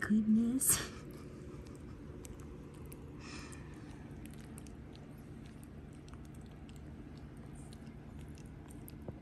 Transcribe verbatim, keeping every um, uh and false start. goodness.